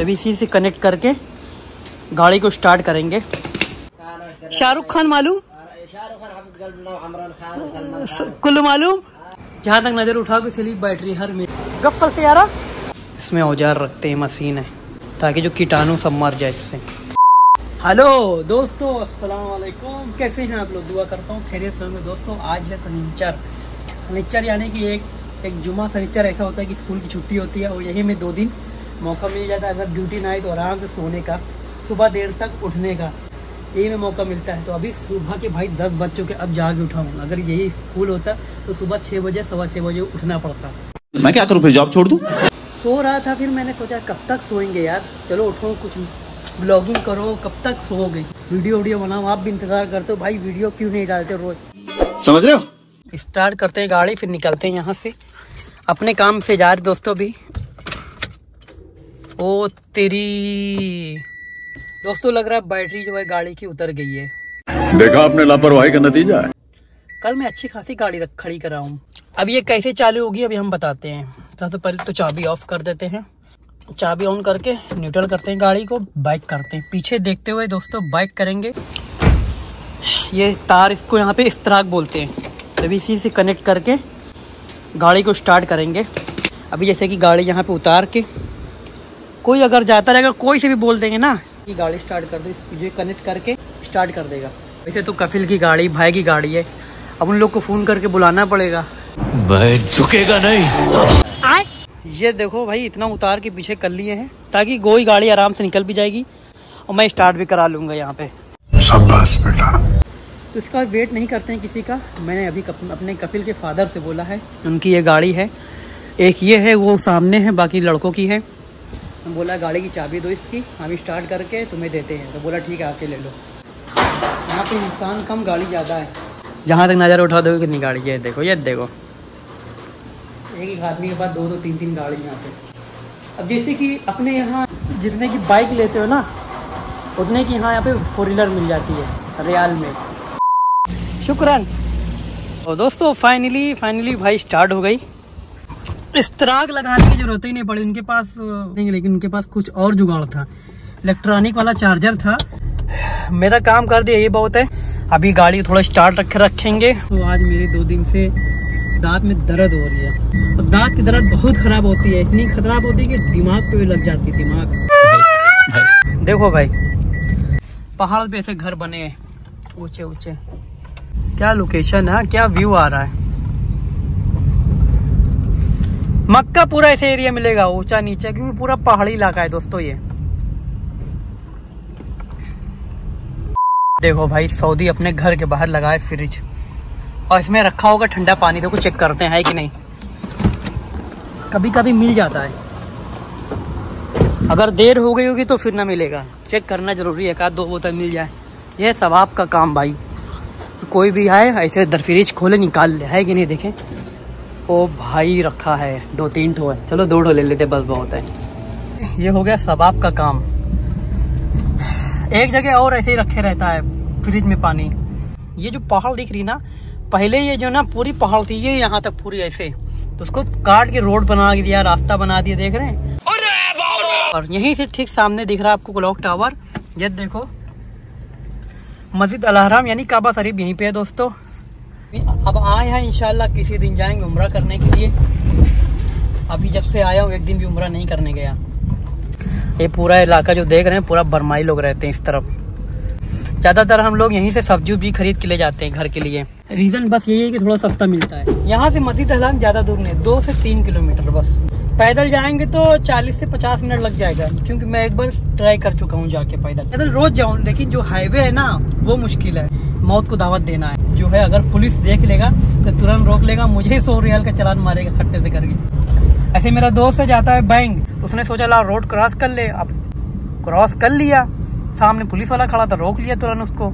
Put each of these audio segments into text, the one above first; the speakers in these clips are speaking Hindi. अभी इसी से कनेक्ट करके गाड़ी को स्टार्ट करेंगे। शाहरुख खान मालूम, कुल मालूम, जहाँ तक नज़र उठा के चली बैटरी हर में। गफ्फल से यारा इसमें औजार रखते हैं, मशीन है, ताकि जो कीटाणु सब मर जाए इससे। हेलो दोस्तों, अस्सलाम वालेकुम, कैसे हैं आप लोग? दुआ करता हूँ खैरियत से होंगे। दोस्तों आज है शनिचर। शनिचर यानी कि एक जुम्मा शनिचर ऐसा होता है कि स्कूल की छुट्टी होती है और यही में 2 दिन मौका मिल जाता है, अगर ड्यूटी ना आए तो आराम से सोने का, सुबह देर तक उठने का, यही में मौका मिलता है। तो अभी सुबह के भाई 10 बज चुके, अब जाके उठाऊँ। अगर यही स्कूल होता तो सुबह 6 बजे, सवा 6 बजे उठना पड़ता। मैं क्या करूँ, फिर जॉब छोड़ दूँ? सो रहा था, फिर मैंने सोचा कब तक सोएंगे यार, चलो उठो, कुछ ब्लॉगिंग करो, कब तक सोओगे, वीडियो वीडियो बनाओ। आप भी इंतजार करते हो भाई, वीडियो क्यों नहीं डालते रोज, समझ रहे हो? स्टार्ट करते हैं गाड़ी, फिर निकलते हैं यहाँ से, अपने काम से जा रहे दोस्तों। भी ओ तेरी दोस्तों, लग रहा है बैटरी जो है गाड़ी की उतर गई है। देखा आपने, लापरवाही का नतीजा है। कल मैं अच्छी खासी गाड़ी खड़ी कराऊँ। अब ये कैसे चालू होगी अभी हम बताते हैं। सबसे पहले तो चाबी ऑफ कर देते हैं, चाबी ऑन करके न्यूट्रल करते हैं गाड़ी को, बाइक करते हैं। पीछे देखते हुए दोस्तों बाइक करेंगे। ये तार, इसको यहाँ पे इस्तराक बोलते हैं। अभी इसी से कनेक्ट करके गाड़ी को स्टार्ट करेंगे। अभी जैसे कि गाड़ी यहाँ पे उतार के, कोई अगर जाता रहेगा, कोई से भी बोल देंगे ना कि गाड़ी स्टार्ट कर दो, इसको कनेक्ट करके स्टार्ट कर देगा। वैसे तो कफिल की गाड़ी, भाई की गाड़ी है, अब उन लोग को फ़ोन करके बुलाना पड़ेगा। भाई झुकेगा नहीं। ये देखो भाई, इतना उतार के पीछे कर लिए हैं ताकि कोई गाड़ी आराम से निकल भी जाएगी और मैं स्टार्ट भी करा लूँगा यहाँ पे। शाबाश बेटा। तो इसका वेट नहीं करते हैं किसी का। मैंने अभी अपने कपिल के फादर से बोला है, उनकी ये गाड़ी है, एक ये है, वो सामने है, बाकी लड़कों की है। मैं बोला गाड़ी की चाबी दो इसकी, हम स्टार्ट करके तुम्हें देते हैं। तो बोला ठीक है, आके ले लो। यहाँ पर इंसान कम, गाड़ी ज़्यादा है। जहाँ तक नज़र उठा दो कितनी गाड़ी है, देखो, ये देखो, एक आदमी के पास 2-2, 3-3 गाड़ी यहाँ पे। अब जैसे कि अपने यहाँ जितने की बाइक लेते हो ना, उतने की यहाँ पे 4 व्हीलर मिल जाती है रियाल में। शुक्रन। और दोस्तों फाइनली भाई स्टार्ट हो गई। इस्तराक लगाने की जरूरत ही नहीं पड़ी, उनके पास नहीं, लेकिन उनके पास कुछ और जुगाड़ था, इलेक्ट्रॉनिक वाला चार्जर था। मेरा काम कर दिया, ये बहुत है। अभी गाड़ी थोड़ा स्टार्ट रखेंगे। तो आज मेरे 2 दिन से दांत में दर्द हो रही है और दांत की दर्द बहुत खराब होती है, इतनी खराब होती है कि दिमाग पे भी लग जाती है। दिमाग भाई। देखो भाई, पहाड़ पे ऐसे घर बने हैं ऊंचे ऊंचे, क्या लोकेशन है, क्या व्यू आ रहा है। मक्का पूरा ऐसे एरिया मिलेगा, ऊंचा नीचे, क्योंकि पूरा पहाड़ी इलाका है दोस्तों। ये देखो भाई, सऊदी अपने घर के बाहर लगाए फ्रिज और इसमें रखा होगा ठंडा पानी, तो कुछ चेक करते हैं कि नहीं, कभी कभी मिल जाता है। अगर देर हो गई होगी तो फिर ना मिलेगा, चेक करना ज़रूरी है, 1-2 बोतल मिल जाए। यह सवाब का काम भाई, कोई भी आए ऐसे फ्रिज खोले, निकाल ले, है कि नहीं, देखें। ओ भाई रखा है 2-3 ठो है, चलो 2 ठो ले लेते, बस बहुत है। ये हो गया सवाब का काम। एक जगह और ऐसे ही रखे रहता है फ्रिज में पानी। ये जो पहाड़ दिख रही ना, पहले ये जो ना पूरी पहाड़ थी, ये यहाँ तक पूरी ऐसे, तो उसको काट के रोड बना दिया, रास्ता बना दिया, देख रहे हैं। और यहीं से ठीक सामने दिख रहा है आपको क्लॉक टावर, ये देखो मस्जिद अलहराम यानी काबा शरीफ यहीं पे है दोस्तों। अब आए हैं, इंशाल्लाह किसी दिन जाएंगे उम्रा करने के लिए। अभी जब से आया हूँ एक दिन भी उम्रा नहीं करने गया। ये पूरा इलाका जो देख रहे हैं, पूरा बरमाई लोग रहते हैं इस तरफ। ज़्यादातर हम लोग यहीं से सब्जी भी खरीद के ले जाते हैं घर के लिए। रीज़न बस यही है कि थोड़ा सस्ता मिलता है। यहाँ से मस्जिद अलहराम ज़्यादा दूर नहीं, 2 से 3 किलोमीटर बस। पैदल जाएंगे तो 40 से 50 मिनट लग जाएगा, क्योंकि मैं एक बार ट्राई कर चुका हूँ जाके पैदल रोज जाऊँ, लेकिन जो हाईवे है ना वो मुश्किल है। मौत को दावत देना है जो है, अगर पुलिस देख लेगा तो तुरंत रोक लेगा, मुझे 100 रियाल का चालान मारेगा खट्टे से करके। ऐसे मेरा दोस्त से जाता है बैंक, उसने सोचा ला रोड क्रॉस कर ले, अब क्रॉस कर लिया, सामने पुलिस वाला खड़ा था, रोक लिया तुरंत उसको।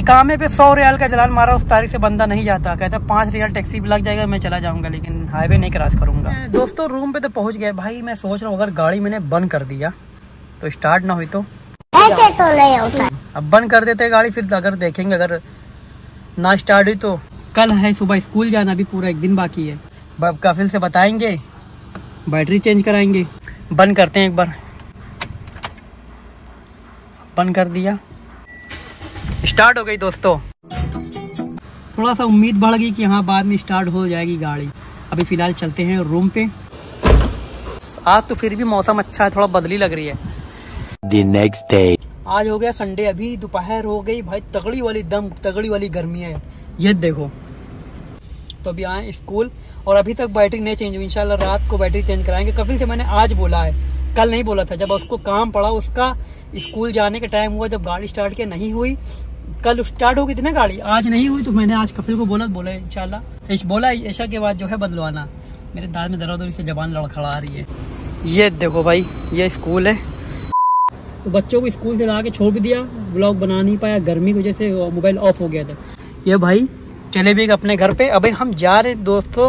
इकामे पे 100 रियाल का चालान मारा, उस तारीख से बंदा नहीं जाता, कहता 5 रियाल टैक्सी भी लग जाएगा, मैं चला जाऊंगा, लेकिन हाईवे नहीं क्रॉस करूंगा। दोस्तों रूम पे तो पहुंच गए भाई। मैं सोच रहा हूँ अगर गाड़ी मैंने बंद कर दिया तो स्टार्ट ना हुई तो अब बंद कर देते गाड़ी, फिर अगर देखेंगे अगर ना स्टार्ट हुई तो। कल है सुबह स्कूल जाना, अभी पूरा एक दिन बाकी है। कफिल से बताएंगे, बैटरी चेंज कराएंगे, बंद करते हैं एक बार। ओपन कर दिया, स्टार्ट हो गई। दोस्तों थोड़ा सा उम्मीद बढ़ गई कि हाँ बाद में स्टार्ट हो जाएगी गाड़ी। अभी फ़िलहाल चलते हैं रूम पे। आज तो फिर भी मौसम अच्छा है, थोड़ा बदली लग रही है। The next day. आज हो गया संडे, अभी दोपहर हो गई भाई, तगड़ी वाली गर्मी है, ये देखो। तो अभी आए स्कूल और अभी तक बैटरी नहीं चेंज हुई, इंशाल्लाह रात को बैटरी चेंज कराएंगे। कपिल से मैंने आज बोला है, कल नहीं बोला था, जब उसको काम पड़ा, उसका स्कूल जाने का टाइम हुआ, जब गाड़ी स्टार्ट के नहीं हुई। कल स्टार्ट हो गई थी ना गाड़ी, आज नहीं हुई, तो मैंने आज कपिल को बोला इंशाल्लाह, बोला ऐशा के बाद जो है बदलवाना। मेरे दांत में दर्द हो रही है, जबान लड़खड़ा रही है। ये देखो भाई, ये स्कूल है। तो बच्चों को स्कूल से ला के छोड़ भी दिया, ब्लॉग बना नहीं पाया गर्मी की वजह से, मोबाइल ऑफ हो गया था। ये भाई चले भी अपने घर पे। अबे हम जा रहे दोस्तों,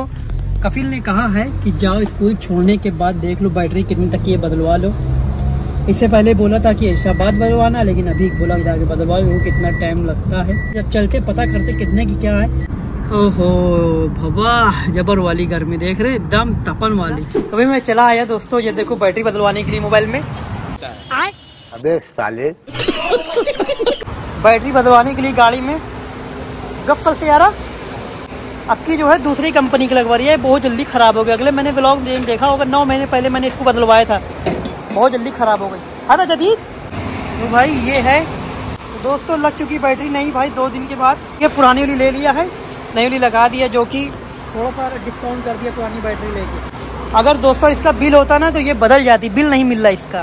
कपिल ने कहा है कि जाओ स्कूल छोड़ने के बाद देख लो बैटरी कितनी तक ये बदलवा लो। इससे पहले बोला था कि इशाबाद बदलवाना, लेकिन अभी बोला जाके बदलवा लो, कितना टाइम लगता है। जब चलते पता करते कितने की क्या है। ओहो भवा, जबर वाली गर्मी देख रहे, दम तपन वाली। अभी मैं चला आया दोस्तों, ये देखो बैटरी बदलवाने के लिए मोबाइल में। अबे साले बैटरी बदलवाने के लिए गाड़ी में गफ्फल से यारा अब की जो है दूसरी कंपनी की लगवा रही है, बहुत जल्दी खराब हो गई। अगले मैंने ब्लॉग देखा होगा, 9 महीने पहले मैंने इसको बदलवाया था, बहुत जल्दी खराब हो गई। हाँ जदीद। तो भाई ये है दोस्तों, लग चुकी बैटरी नहीं भाई 2 दिन के बाद। ये पुरानी वाली ले लिया है, नई वाली लगा दिया, जो कि थोड़ा सा डिस्काउंट कर दिया पुरानी बैटरी लेके। अगर दोस्तों इसका बिल होता ना तो ये बदल जाती, बिल नहीं मिल रहा इसका।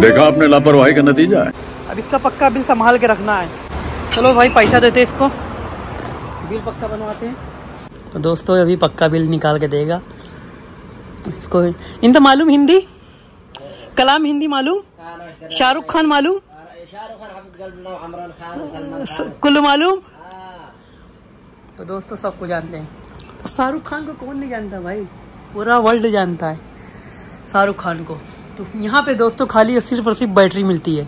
देखा आपने लापरवाही का नतीजा है। अब इसका पक्का बिल संभाल के रखना है। चलो भाई पैसा देते इसको, बिल पक्का बनवाते हैं। तो दोस्तों अभी पक्का बिल निकाल के देगा इसको। इन तो मालूम हिंदी, कलाम हिंदी मालूम, शाहरुख खान मालूम, कुल मालूम। तो दोस्तों सबको जानते हैं, शाहरुख खान को कौन नहीं जानता भाई, पूरा वर्ल्ड जानता है शाहरुख खान को। तो यहाँ पे दोस्तों खाली और सिर्फ बैटरी मिलती है,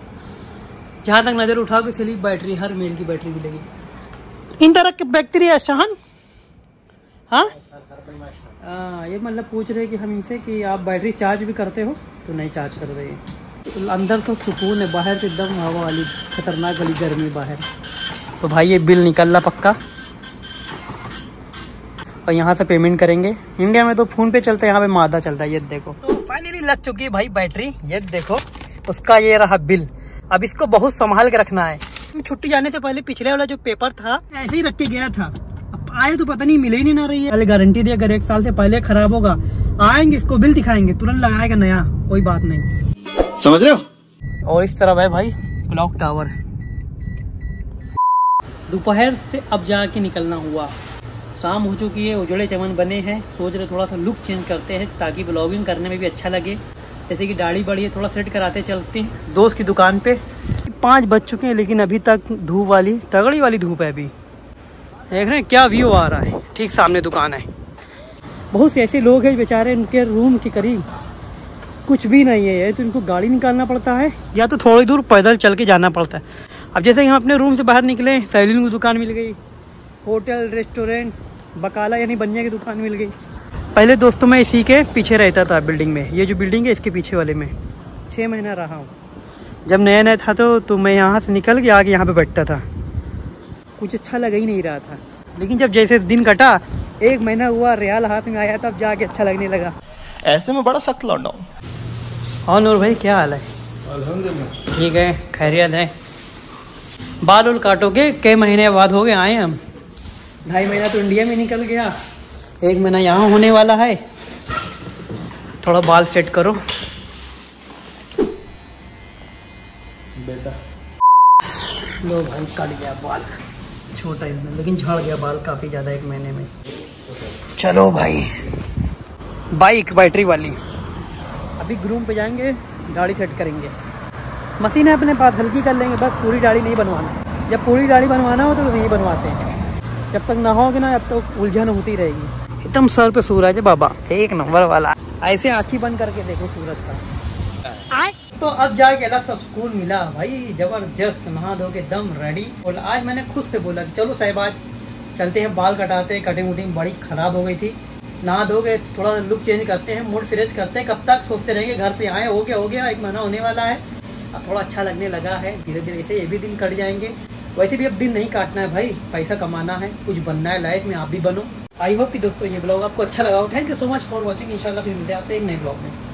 जहाँ तक नज़र उठाओगे सिर्फ बैटरी, हर मेल की बैटरी मिलेगी। इन तरह के बैक्टीरिया शाहन। हाँ ये मतलब पूछ रहे कि हम इनसे कि आप बैटरी चार्ज भी करते हो, तो नहीं चार्ज कर रहे। तो अंदर तो सुकून है, बाहर तो एकदम हवा वाली खतरनाक वाली गर्मी बाहर। तो भाई ये बिल निकलना पक्का, और यहाँ से पेमेंट करेंगे। इंडिया में तो फ़ोन पे चलता है, यहाँ पे मादा चलता है। ये देखो तो फाइनली लग चुकी है भाई बैटरी, ये देखो उसका ये रहा बिल। अब इसको बहुत संभाल के रखना है। छुट्टी जाने से पहले पिछले वाला जो पेपर था ऐसे ही रख के गया था, आए तो पता नहीं मिले ही नहीं ना रही है। पहले गारंटी दिया अगर 1 साल से पहले खराब होगा, आएंगे इसको बिल दिखाएंगे, तुरंत लगाएगा नया, कोई बात नहीं, समझ रहे हो। और इस तरफ है भाई क्लॉक टावर। दोपहर से अब जाके निकलना हुआ, शाम हो चुकी है, उजड़े चमन बने हैं। सोच रहे थोड़ा सा लुक चेंज करते हैं ताकि ब्लॉगिंग करने में भी अच्छा लगे, जैसे कि दाढ़ी बड़ी है, थोड़ा सेट कराते चलते हैं। दोस्त की दुकान पे 5 बज चुके हैं, लेकिन अभी तक धूप वाली तगड़ी वाली धूप है। अभी देख रहे हैं क्या व्यू आ रहा है, ठीक सामने दुकान है। बहुत से ऐसे लोग हैं बेचारे, इनके रूम के करीब कुछ भी नहीं है, तो इनको गाड़ी निकालना पड़ता है या तो थोड़ी दूर पैदल चल के जाना पड़ता है। अब जैसे कि हम अपने रूम से बाहर निकले, सैलून की दुकान मिल गई, होटल रेस्टोरेंट बकाला यानी बनिया की दुकान मिल गई। पहले दोस्तों मैं इसी के पीछे रहता था बिल्डिंग में, ये जो बिल्डिंग है इसके पीछे वाले में 6 महीना रहा हूँ। जब नया नया था तो मैं यहाँ से निकल के आगे यहाँ पर बैठता था, कुछ अच्छा लग ही नहीं रहा था। लेकिन जब जैसे दिन कटा, 1 महीना हुआ, रियाल हाथ में आया, तब जाके अच्छा लगने लगा। ऐसे में बड़ा सख्त लौंडा हूँ। और नूर भाई क्या हाल है? अल्हम्दुलिल्लाह ठीक है, खैरियत है। बाल उल काटोगे, कई महीने बाद हो गए आए हम। 2.5 महीना तो इंडिया में निकल गया, 1 महीना यहाँ होने वाला है। थोड़ा बाल सेट करो बेटा। लो भाई काट गया बाल, छोटा है लेकिन झड़ गया बाल काफ़ी ज़्यादा 1 महीने में। चलो भाई बाइक बैटरी वाली, अभी ग्रूम पे जाएंगे, दाढ़ी सेट करेंगे, मशीन है अपने पास, हल्की कर लेंगे, बस पूरी दाढ़ी नहीं बनवाना। जब पूरी दाढ़ी बनवाना हो तो वहीं बनवाते हैं, जब तक ना होगी ना अब तक उलझन होती रहेगी। एकदम सर पे सूरज है बाबा, एक नंबर वाला, ऐसे आँखें बंद करके देखो सूरज का। तो अब जाके अलग सा सुकून मिला भाई, जबरदस्त। नहा धो के दम रेडी, और आज मैंने खुद से बोला चलो साहिब आज चलते हैं बाल कटाते हैं, कटिंग वटिंग बड़ी ख़राब हो गई थी। नहा धो के थोड़ा लुक चेंज करते हैं, मूड फ्रेश करते हैं। कब तक सोचते रहेंगे घर से आए, हो गया 1 महीना होने वाला है। अब थोड़ा अच्छा लगने लगा है धीरे धीरे, ऐसे ये भी दिन कट जाएंगे। वैसे भी अब दिन नहीं काटना है भाई, पैसा कमाना है, कुछ बनना है लाइफ में, आप भी बनो। आई होप कि दोस्तों ये ब्लॉग आपको अच्छा लगा हो। Thank you so much for watching. इंशाल्लाह फिर मिलते हैं आपसे एक नए ब्लॉग में।